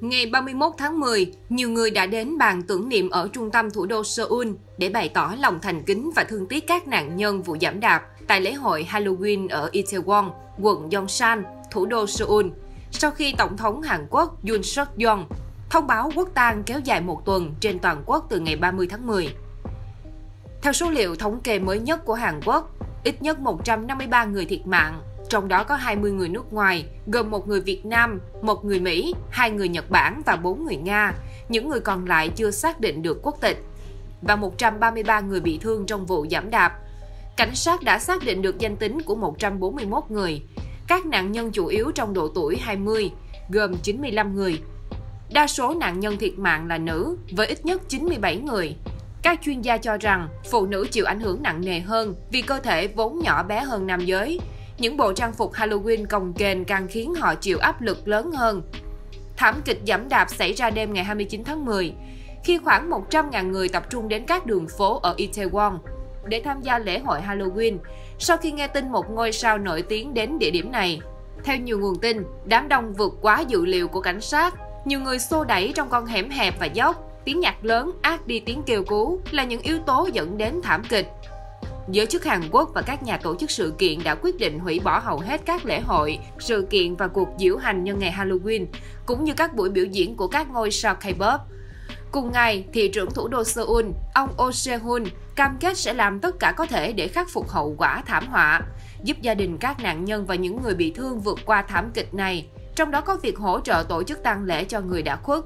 Ngày 31 tháng 10, nhiều người đã đến bàn tưởng niệm ở trung tâm thủ đô Seoul để bày tỏ lòng thành kính và thương tiếc các nạn nhân vụ giẫm đạp tại lễ hội Halloween ở Itaewon, quận Yongsan, thủ đô Seoul, sau khi Tổng thống Hàn Quốc Yoon Suk Yeol thông báo quốc tang kéo dài một tuần trên toàn quốc từ ngày 30 tháng 10. Theo số liệu thống kê mới nhất của Hàn Quốc, ít nhất 153 người thiệt mạng, trong đó có 20 người nước ngoài, gồm 1 người Việt Nam, 1 người Mỹ, 2 người Nhật Bản và 4 người Nga. Những người còn lại chưa xác định được quốc tịch và 133 người bị thương trong vụ giẫm đạp. Cảnh sát đã xác định được danh tính của 141 người. Các nạn nhân chủ yếu trong độ tuổi 20, gồm 95 người. Đa số nạn nhân thiệt mạng là nữ, với ít nhất 97 người. Các chuyên gia cho rằng phụ nữ chịu ảnh hưởng nặng nề hơn vì cơ thể vốn nhỏ bé hơn nam giới. Những bộ trang phục Halloween cồng kềnh càng khiến họ chịu áp lực lớn hơn. Thảm kịch giẫm đạp xảy ra đêm ngày 29 tháng 10, khi khoảng 100.000 người tập trung đến các đường phố ở Itaewon để tham gia lễ hội Halloween sau khi nghe tin một ngôi sao nổi tiếng đến địa điểm này. Theo nhiều nguồn tin, đám đông vượt quá dự liệu của cảnh sát. Nhiều người xô đẩy trong con hẻm hẹp và dốc. Tiếng nhạc lớn át đi tiếng kêu cứu là những yếu tố dẫn đến thảm kịch. Giới chức Hàn Quốc và các nhà tổ chức sự kiện đã quyết định hủy bỏ hầu hết các lễ hội, sự kiện và cuộc diễu hành nhân ngày Halloween, cũng như các buổi biểu diễn của các ngôi sao K-pop. Cùng ngày, thị trưởng thủ đô Seoul, ông Oh Se-hoon, cam kết sẽ làm tất cả có thể để khắc phục hậu quả thảm họa, giúp gia đình các nạn nhân và những người bị thương vượt qua thảm kịch này, trong đó có việc hỗ trợ tổ chức tang lễ cho người đã khuất.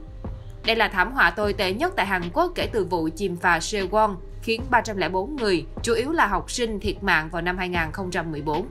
Đây là thảm họa tồi tệ nhất tại Hàn Quốc kể từ vụ chìm phà Sewol, khiến 304 người, chủ yếu là học sinh, thiệt mạng vào năm 2014.